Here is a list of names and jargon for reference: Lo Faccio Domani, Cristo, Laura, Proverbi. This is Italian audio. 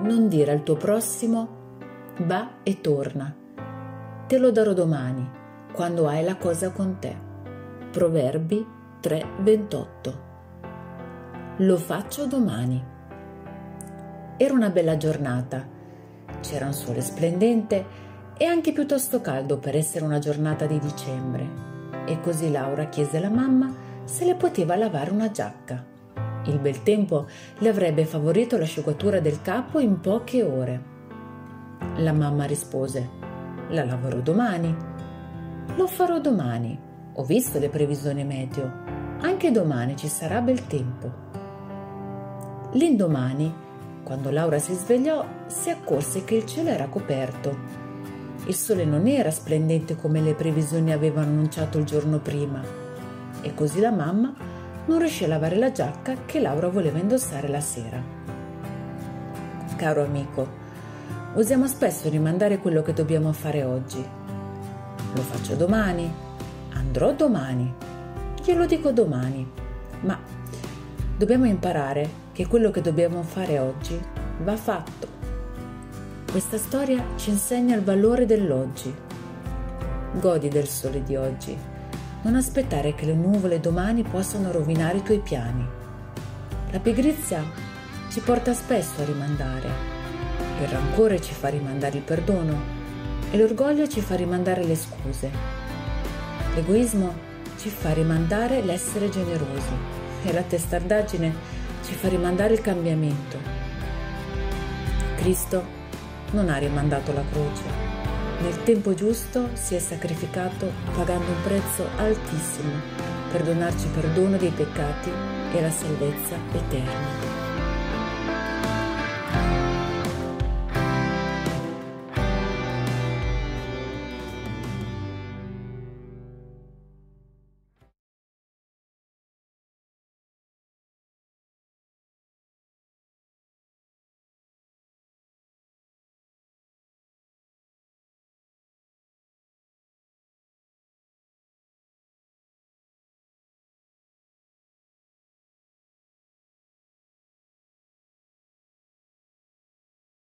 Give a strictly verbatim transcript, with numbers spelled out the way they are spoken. non dire al tuo prossimo va e torna, te lo darò domani, quando hai la cosa con te. Proverbi tre ventotto. Lo faccio domani. Era una bella giornata, c'era un sole splendente e anche piuttosto caldo per essere una giornata di dicembre, e così Laura chiese alla mamma se le poteva lavare una giacca. Il bel tempo le avrebbe favorito l'asciugatura del capo in poche ore. La mamma rispose: la laverò domani. Lo farò domani, ho visto le previsioni meteo, anche domani ci sarà bel tempo. L'indomani, quando Laura si svegliò, si accorse che il cielo era coperto. Il sole non era splendente come le previsioni avevano annunciato il giorno prima, e così la mamma non riuscì a lavare la giacca che Laura voleva indossare la sera. Caro amico, usiamo spesso rimandare quello che dobbiamo fare oggi. Lo faccio domani, andrò domani, glielo dico domani, ma dobbiamo imparare che quello che dobbiamo fare oggi va fatto. Questa storia ci insegna il valore dell'oggi. Godi del sole di oggi. Non aspettare che le nuvole domani possano rovinare i tuoi piani. La pigrizia ci porta spesso a rimandare. Il rancore ci fa rimandare il perdono e l'orgoglio ci fa rimandare le scuse. L'egoismo ci fa rimandare l'essere generosi e la testardaggine ci fa rimandare il cambiamento. Cristo non ha rimandato la croce. Nel tempo giusto si è sacrificato pagando un prezzo altissimo per donarci perdono dei peccati e la salvezza eterna.